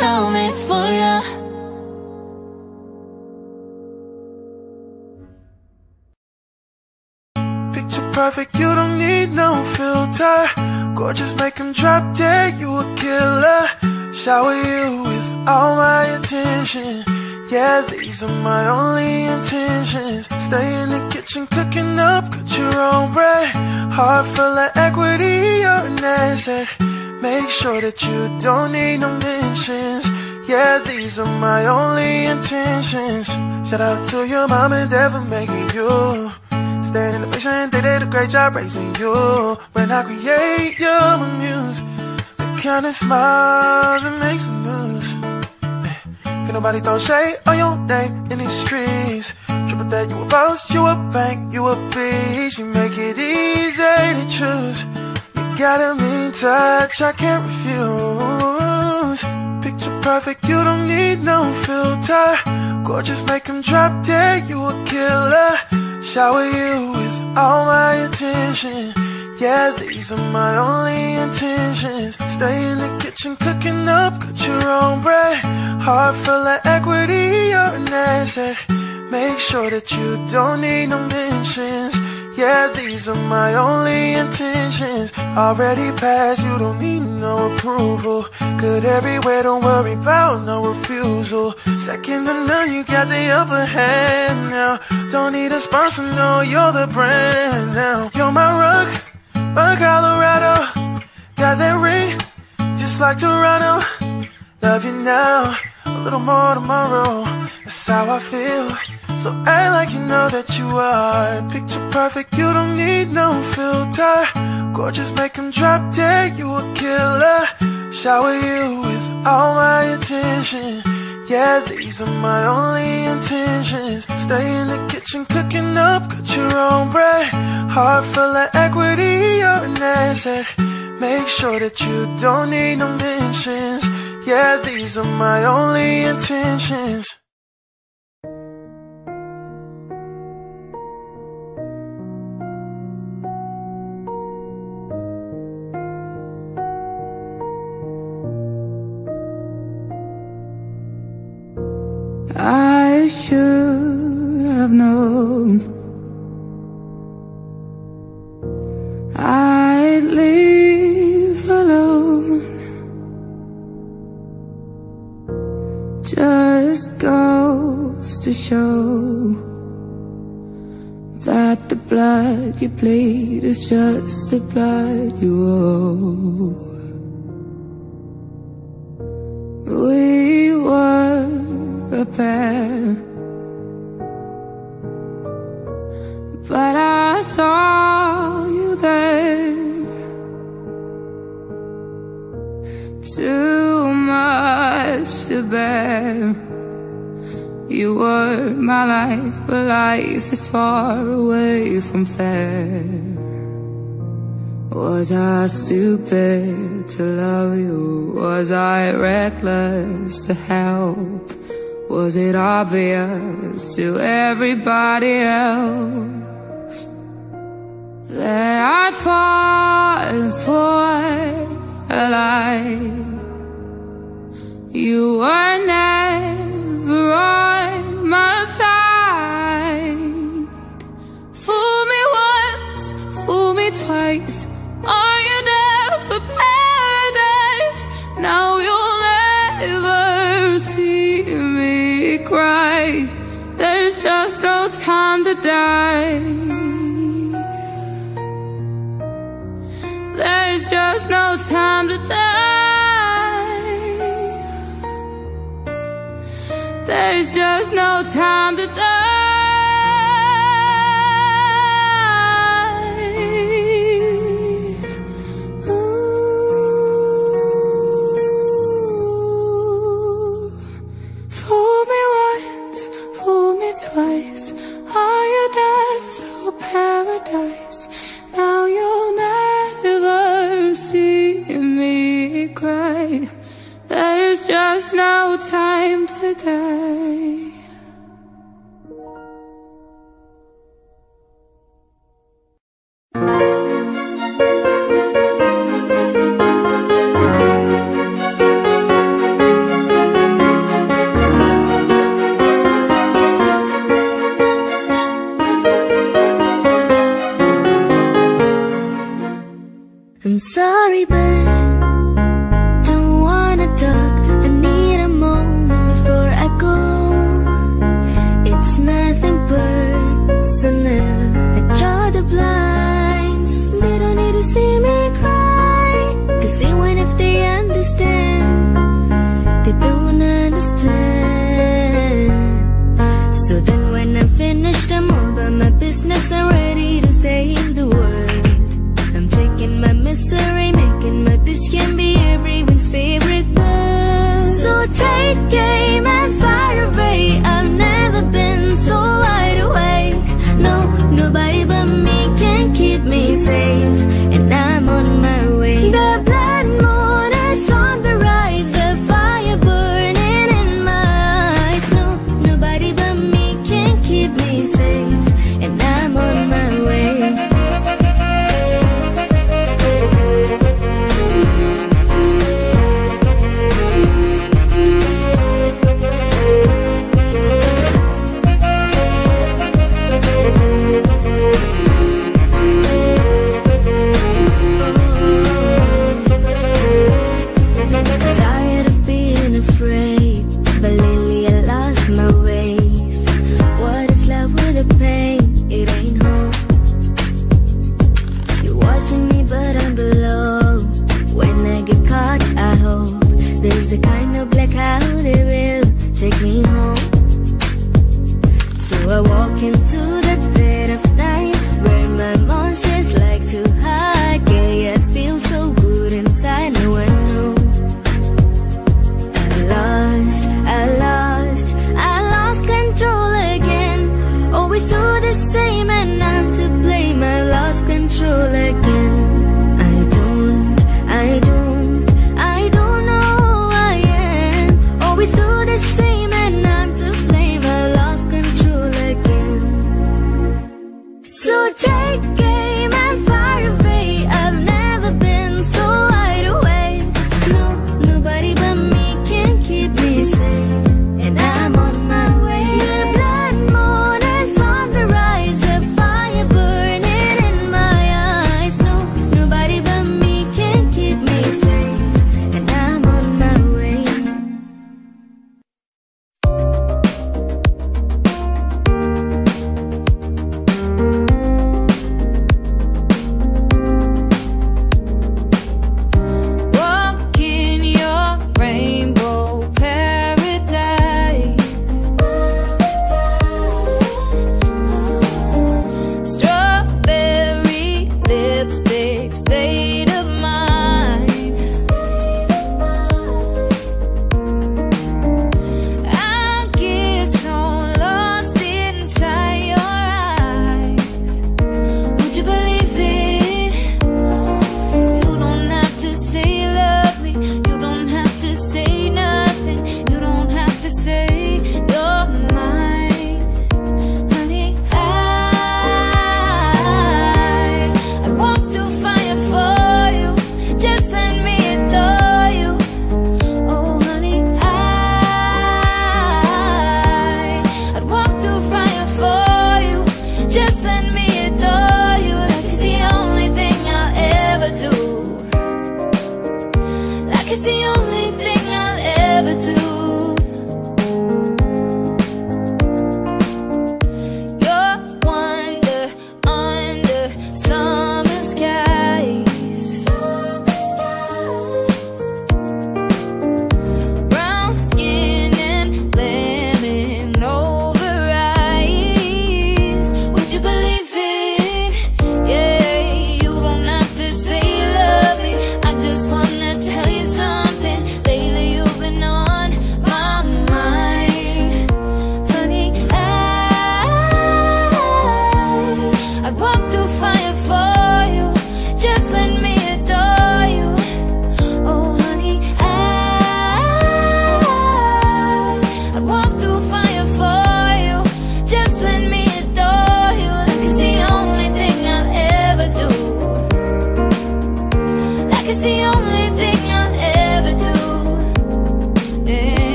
coming for ya. Picture perfect, you don't need no filter. Gorgeous, make him drop dead, you a killer. Shower you with all my attention. Yeah, these are my only intentions. Stay in the kitchen, cooking up, cut your own bread. Heart full of equity, you're an asset. Make sure that you don't need no mentions. Yeah, these are my only intentions. Shout out to your mom and dad for making you stand in the vision, they did a great job raising you. When I create your muse, the kind of smile that makes the news. Can nobody throw shade on your name in these streets. Triple that, you a boss, you a bank, you a beast. You make it easy to choose. got a mean touch I can't refuse. Picture perfect, you don't need no filter. Gorgeous, make him drop dead, you a killer. Shower you with all my attention. Yeah, these are my only intentions. Stay in the kitchen, cooking up, cut your own bread. Heart full of equity, you're an asset. Make sure that you don't need no mentions. Yeah, these are my only intentions. Already passed, you don't need no approval. Good everywhere, don't worry about no refusal. Second to none, you got the upper hand now. Don't need a sponsor, no, you're the brand now. You're my rug, my Colorado. Got that ring, just like Toronto. Love you now, a little more tomorrow. That's how I feel, so act like you know that you are. Picture perfect, you don't need no filter. Gorgeous, make him drop dead, you a killer. Shower you with all my attention. Yeah, these are my only intentions. Stay in the kitchen, cooking up, cut your own bread. Heart full of equity, you're an asset. Make sure that you don't need no mentions. Yeah, these are my only intentions. I should have known I'd leave alone. Just goes to show that the blood you bleed is just the blood you owe. We were a pair, but I saw you there. Too much to bear. You were my life, but life is far away from fair. Was I stupid to love you? Was I reckless to help? Was it obvious to everybody else that I'd fallen for a lie? You were never on my side. Fool me once, fool me twice. Are you deaf for paradise? Now you'll never see me cry. There's just no time to die. There's just no time to die. There's just no time to die. Twice, are you death or paradise? Now you'll never see me cry. There's just no time to die. I'm sorry, but don't wanna talk. I need a moment before I go.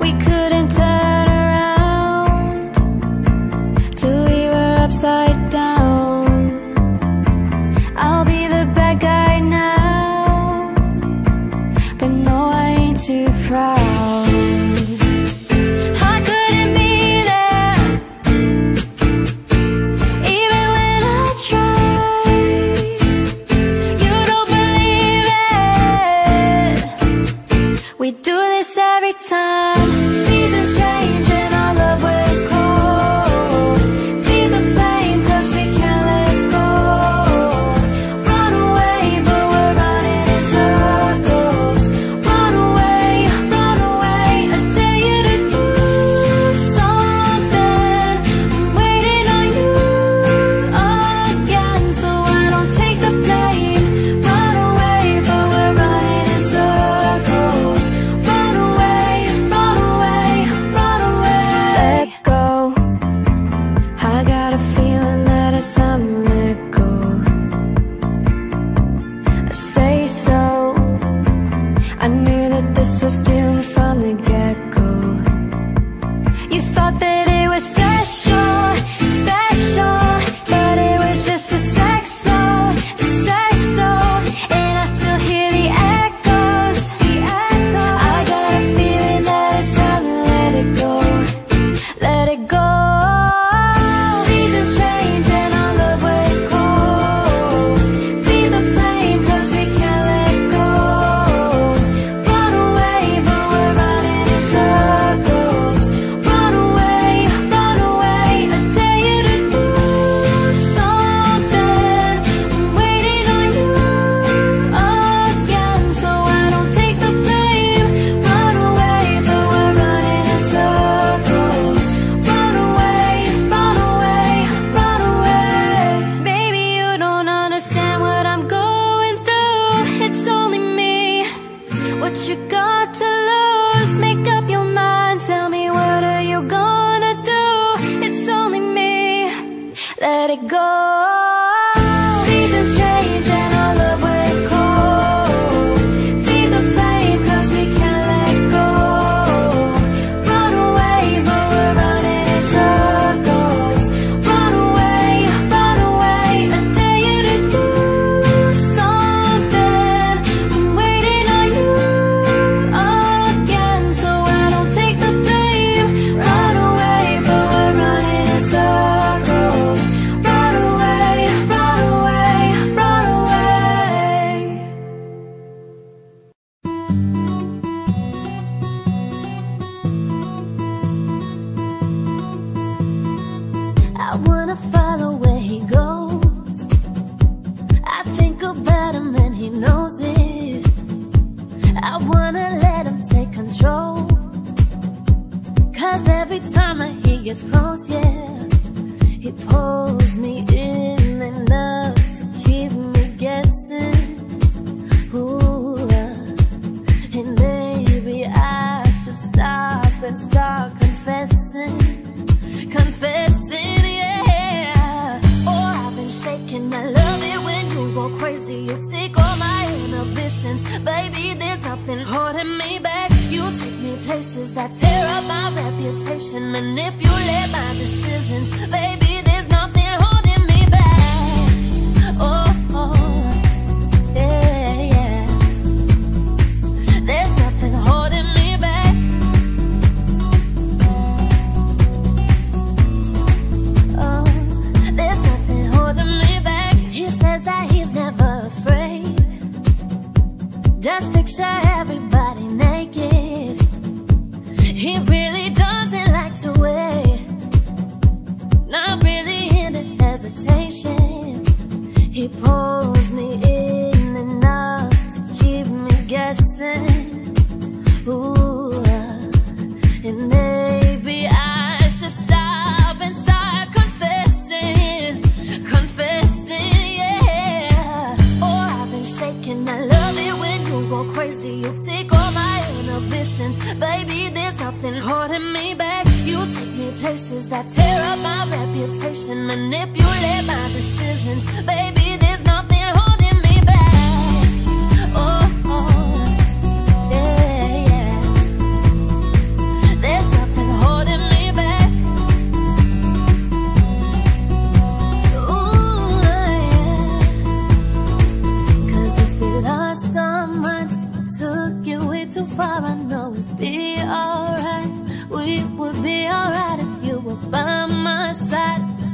we couldn't turn around till we were upside down. I'll be the bad guy now, but no, I ain't too proud.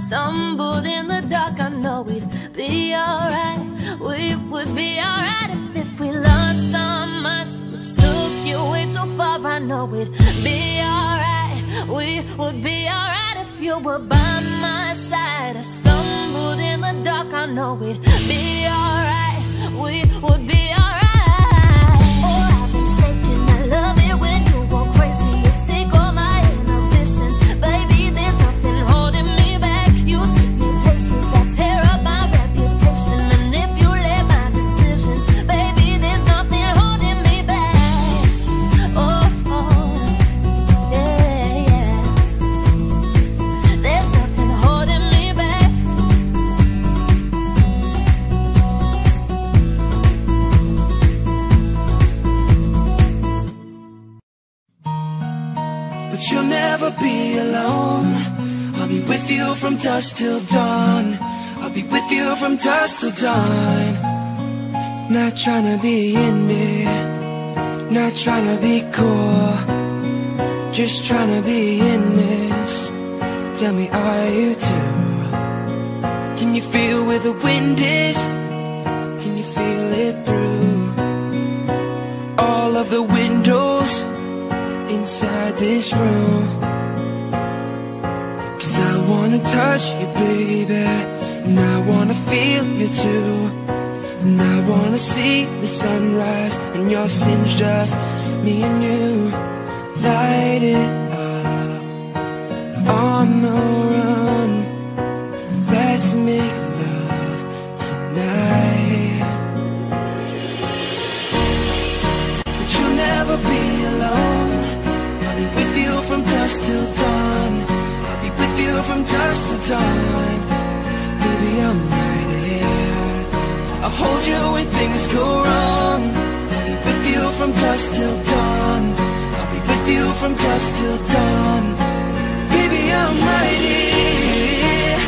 stumbled in the dark, I know we'd be alright. We would be alright. And if we lost our minds, it took you way too far, I know we'd be alright. We would be alright if you were by my side. I stumbled in the dark, I know we'd be alright. We would be alright. You'll never be alone. I'll be with you from dusk till dawn. I'll be with you from dusk till dawn. Not trying to be in there, not trying to be cool, just trying to be in this. Tell me, are you too? Can you feel where the wind is? Can you feel it through all of the windows inside this room? Cause I wanna touch you, baby, and I wanna feel you too, and I wanna see the sunrise and your sins, just me and you. Light it up, on the run, let's make love tonight. But you'll never be alone. I'll be with you from dusk till dawn. I'll be with you from dusk till dawn. Baby, I'm right here. I'll hold you when things go wrong. I'll be with you from dusk till dawn. I'll be with you from dusk till dawn. Baby, I'm right here.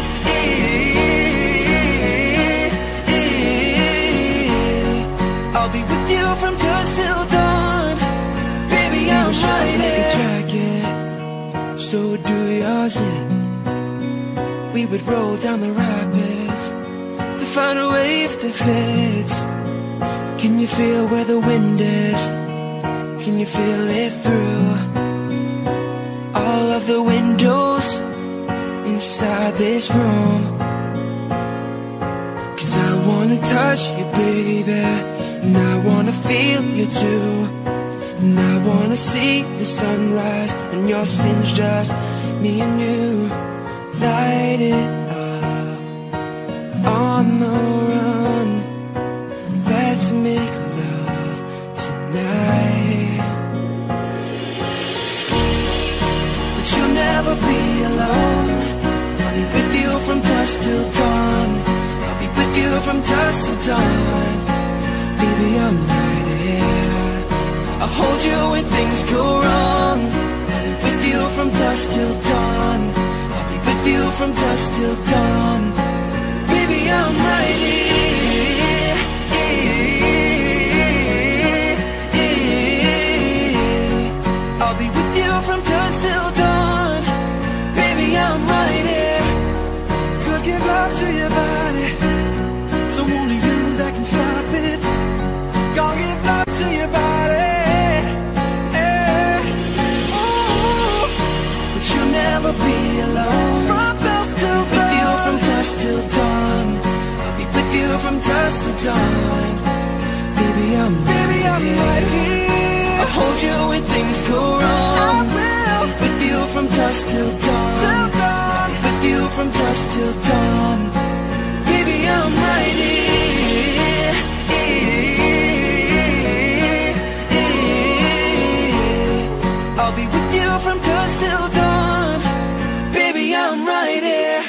I'll be with you from dusk till dawn. Baby, I'm right here. So do yours in. We would roll down the rapids to find a wave that fits. Can you feel where the wind is? Can you feel it through all of the windows inside this room? Cause I wanna touch you, baby, and I wanna feel you too, and I wanna see the sunrise and your sins, just me and you. Light it up, on the run, let's make love tonight. But you'll never be alone. I'll be with you from dusk till dawn. I'll be with you from dusk till dawn. Baby, I'm right here. I'll hold you when things go wrong. I'll be with you from dusk till dawn. I'll be with you from dusk till dawn. Baby, I'm right here. I'll be with you from dusk till dawn. Baby, I'm right here. Could give love to your body, so only you that can stop it. Gonna give love to your body. I'll never be alone. From dusk till dawn. I'll be with you from dusk till dawn. I'll be with you from dusk till dawn. Baby, I'm baby, right I'm here. Right here. I'll hold you when things go wrong. I will. I'll be with you from dusk till dawn. Till dawn. I'll be with you from dusk till dawn. Baby, I'm right here. I'll be with you from dusk till dawn. I'm right here.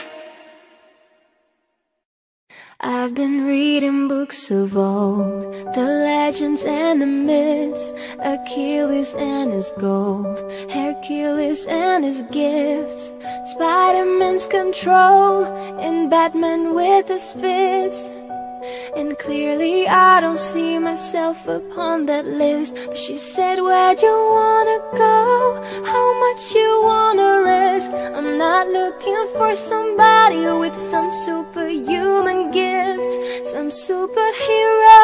I've been reading books of old, the legends and the myths, Achilles and his gold, Hercules and his gifts, Spider-Man's control, and Batman with his fists. And clearly I don't see myself upon that list. But she said, where'd you wanna go? How much you wanna risk? I'm not looking for for somebody with some superhuman gift, some superhero,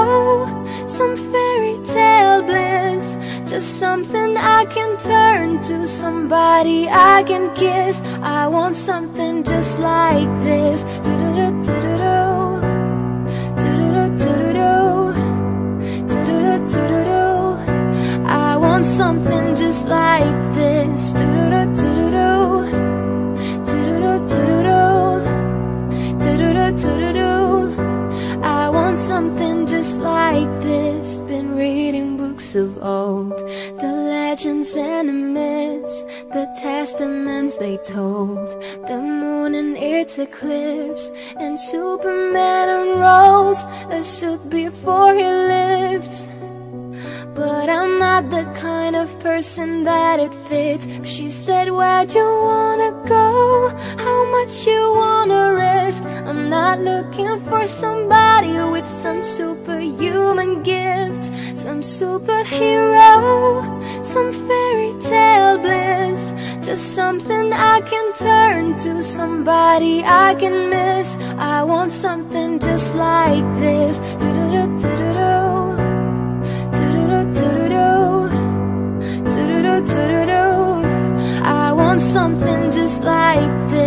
some fairy tale bliss, just something I can turn to, somebody I can kiss. I want something just like this. I want something just like this. I want something just like this. Been reading books of old, the legends and the myths, the testaments they told, the moon and its eclipse, and Superman unrolls a suit before he lived. But I'm not the kind of person that it fits. She said, where'd you wanna go? How much you wanna risk? I'm not looking for somebody with some superhuman gift, some superhero, some fairy tale bliss, just something I can turn to, somebody I can miss. I want something just like this. I want something just like this.